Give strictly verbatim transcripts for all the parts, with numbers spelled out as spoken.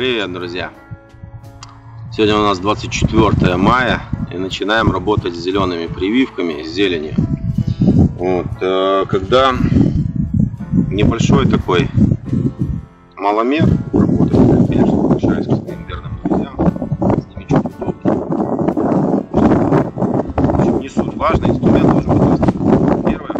Привет, друзья! Сегодня у нас двадцать четвёртое мая, и начинаем работать с зелеными прививками, с зеленью. Вот, когда небольшой такой маломер, работает, конечно, большая важный инструмент должен быть. Первое,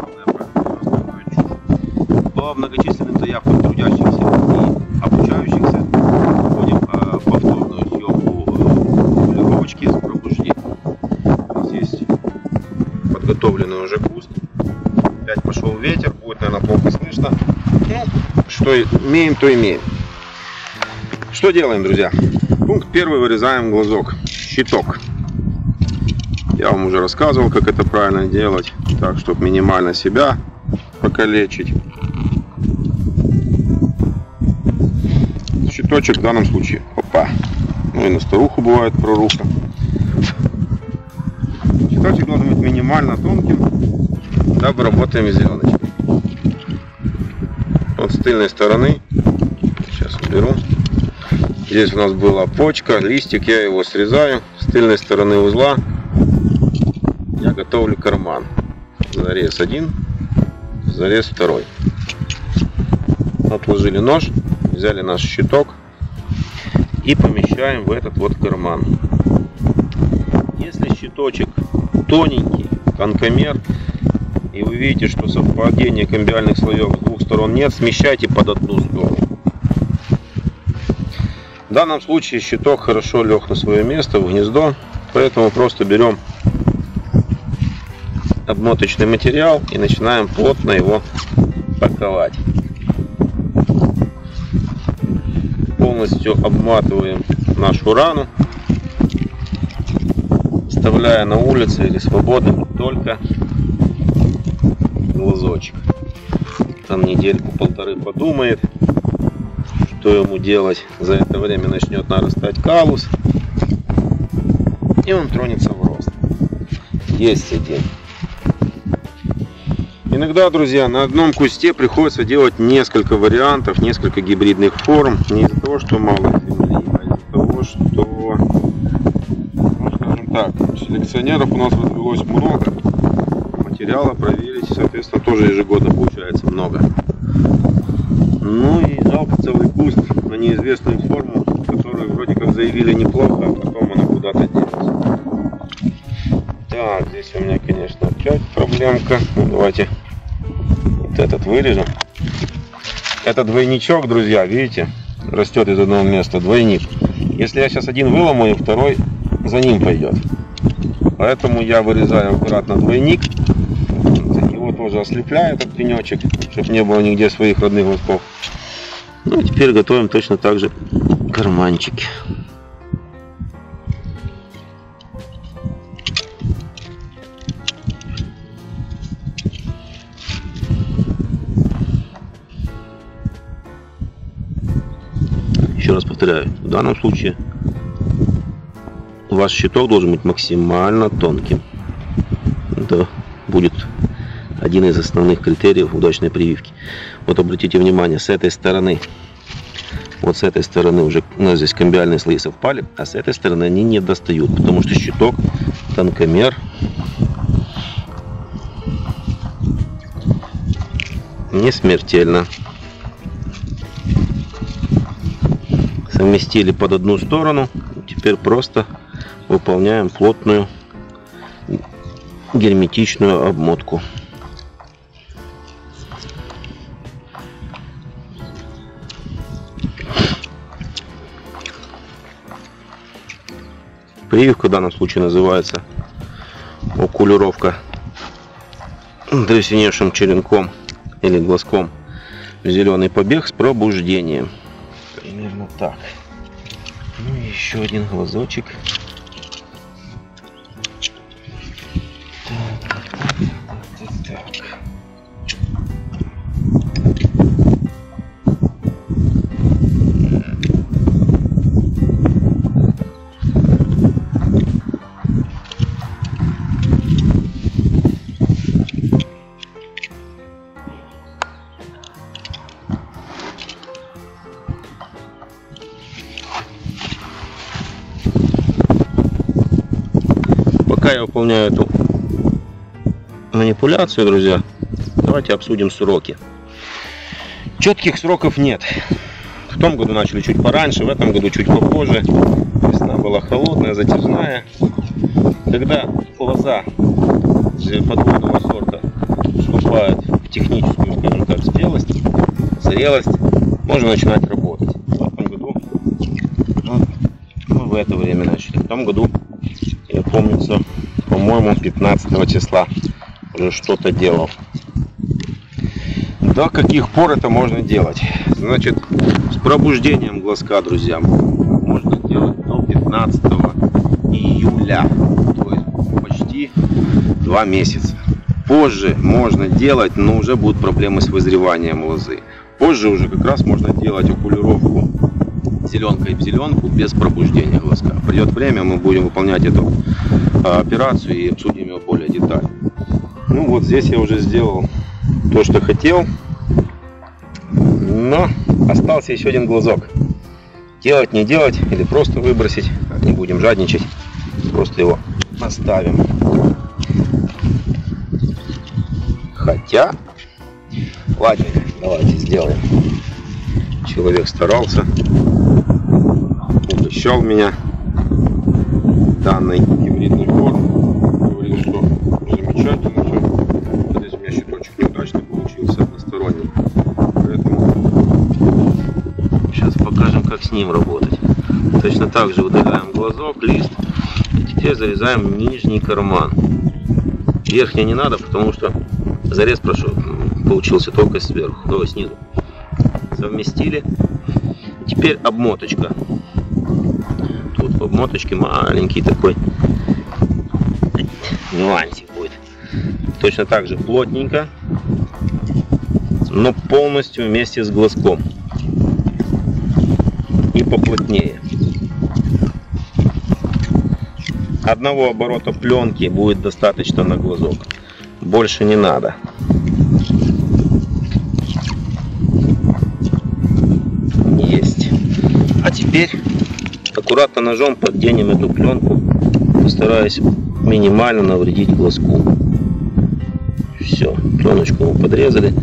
главное, по многочисленным заявкам трудящихся и обучающихся вводим а, повторную съемку лировочки с пробуждением. Здесь подготовленный уже куст. Опять пошел ветер, будет, наверное, плохо слышно. Ну, что имеем, то имеем. Что делаем, друзья? Пункт первый, вырезаем глазок, щиток. Я вам уже рассказывал, как это правильно делать, так, чтобы минимально себя покалечить. Щиточек в данном случае. Опа! Ну и на старуху бывает проруха. Щиточек должен быть минимально тонким, дабы работаем зеленочкой. Вот с тыльной стороны. Сейчас уберу. Здесь у нас была почка, листик, я его срезаю. С тыльной стороны узла я готовлю карман. Зарез один, зарез второй. Отложили нож, взяли наш щиток и помещаем в этот вот карман. Если щиточек тоненький, тонкомер, и вы видите, что совпадение камбиальных слоев с двух сторон нет, смещайте под одну сторону. В данном случае щиток хорошо лег на свое место, в гнездо, поэтому просто берем обмоточный материал и начинаем плотно его паковать. Полностью обматываем нашу рану, вставляя на улице или свободно только глазочек. Там недельку-полторы подумает, что ему делать. За это время начнет нарастать каллус, и он тронется в рост. Есть идея. Иногда, друзья, на одном кусте приходится делать несколько вариантов, несколько гибридных форм. Не из-за того, что мало земли, а из-за того, что, ну, скажем так, селекционеров у нас развелось много. Материала проверить, соответственно, тоже ежегодно получается много. Ну и жалко целый куст на неизвестную форму, которую вроде как заявили неплохо, а потом она куда-то делась. Так, здесь у меня, конечно, опять проблемка. Ну, давайте вот этот вырежем. Этот двойничок, друзья, видите, растет из одного места, двойник. Если я сейчас один выломаю, второй за ним пойдет. Поэтому я вырезаю аккуратно двойник. Его тоже ослепляю, этот пенечек, чтобы не было нигде своих родных лосков. Ну, теперь готовим точно так же карманчики. Раз повторяю, в данном случае ваш щиток должен быть максимально тонким. Это будет один из основных критериев удачной прививки. Вот обратите внимание, с этой стороны, вот с этой стороны уже у нас здесь камбиальные слои совпали, а с этой стороны они не достают, потому что щиток тонкомер. Не смертельно. Совместили под одну сторону. Теперь просто выполняем плотную герметичную обмотку. Прививка в данном случае называется окулировка древесиневшим черенком или глазком в зеленый побег с пробуждением. Примерно так. Ну и еще один глазочек. Так, так, так, так, так. Пока я выполняю эту манипуляцию, друзья, давайте обсудим сроки. Четких сроков нет. В том году начали чуть пораньше, в этом году чуть попозже. Весна была холодная, затяжная. Когда лоза подводного сорта вступает в техническую, скажем так, спелость, зрелость, можно начинать работать. В этом году мы в это время начали. В том году, я помнится, по-моему, пятнадцатого числа уже что-то делал. До каких пор это можно делать? Значит, с пробуждением глазка, друзья, можно делать до пятнадцатого июля, то есть почти два месяца. Позже можно делать, но уже будут проблемы с вызреванием лозы. Позже уже как раз можно делать окулировку зеленкой в зеленку без пробуждения глазка. Придет время, мы будем выполнять эту операцию и обсудим ее более детально. Ну вот здесь я уже сделал то, что хотел. Но остался еще один глазок. Делать, не делать или просто выбросить. Не будем жадничать. Просто его оставим. Хотя... Ладненько, давайте сделаем. Человек старался. Угощал меня данной гибридной формы. Говорил, что замечательно. Что здесь у меня щиточек неудачно получился односторонний. Покажем, как с ним работать. Точно так же удаляем глазок, лист, и теперь зарезаем нижний карман. Верхний не надо, потому что зарез прошел, получился только сверху, то есть снизу. Совместили. Теперь обмоточка. Тут в обмоточке маленький такой нюансик будет. Точно так же плотненько, но полностью вместе с глазком. И поплотнее. Одного оборота пленки будет достаточно на глазок. Больше не надо. Есть. А теперь аккуратно ножом подденем эту пленку, стараясь минимально навредить глазку. Все, пленочку мы подрезали.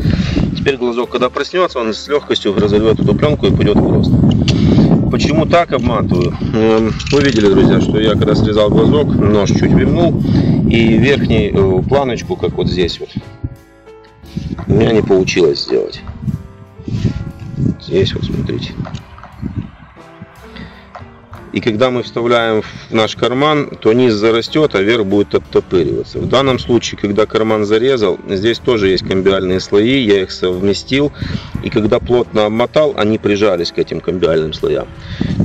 Теперь глазок, когда проснется, он с легкостью разорвет эту пленку и пойдет в рост. Почему так обматываю? Вы видели, друзья, что я когда срезал глазок, нож чуть вильнул, и верхнюю планочку, как вот здесь вот, у меня не получилось сделать. Здесь вот, смотрите. И когда мы вставляем в наш карман, то низ зарастет, а верх будет оттопыриваться. В данном случае, когда карман зарезал, здесь тоже есть камбиальные слои, я их совместил. И когда плотно обмотал, они прижались к этим камбиальным слоям.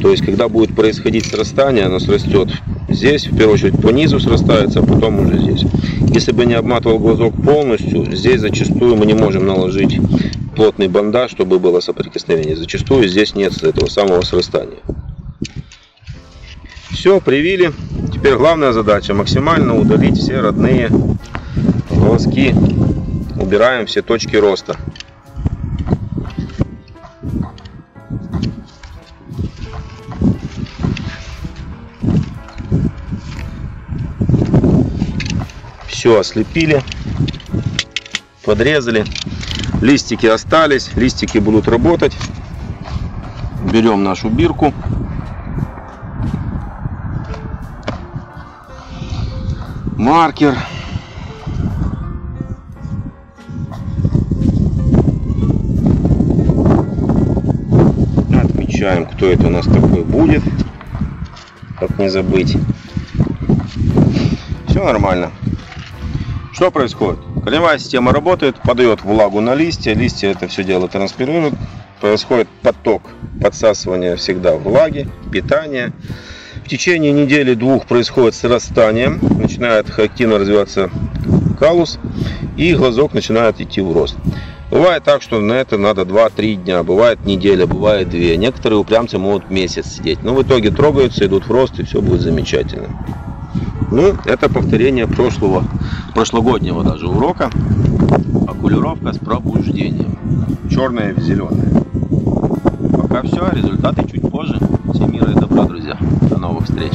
То есть, когда будет происходить срастание, оно срастет здесь, в первую очередь по низу срастается, а потом уже здесь. Если бы не обматывал глазок полностью, здесь зачастую мы не можем наложить плотный бандаж, чтобы было соприкосновение. Зачастую здесь нет этого самого срастания. Все, привили. Теперь главная задача максимально удалить все родные волоски. Убираем все точки роста. Все ослепили, подрезали. Листики остались, листики будут работать. Берем нашу бирку. Маркер. Отмечаем, кто это у нас такой будет. Как не забыть. Все нормально. Что происходит? Корневая система работает, подает влагу на листья. Листья это все дело транспирируют. Происходит поток подсасывания всегда влаги, питания. В течение недели-двух происходит срастание, начинает активно развиваться каллус, и глазок начинает идти в рост. Бывает так, что на это надо два-три дня, бывает неделя, бывает две. Некоторые упрямцы могут месяц сидеть, но в итоге трогаются, идут в рост, и все будет замечательно. Ну, это повторение прошлого, прошлогоднего даже урока. Окулировка с пробуждением. Черное в зеленое. Пока все, результаты чуть позже. Всем мира и добра, друзья. До новых встреч.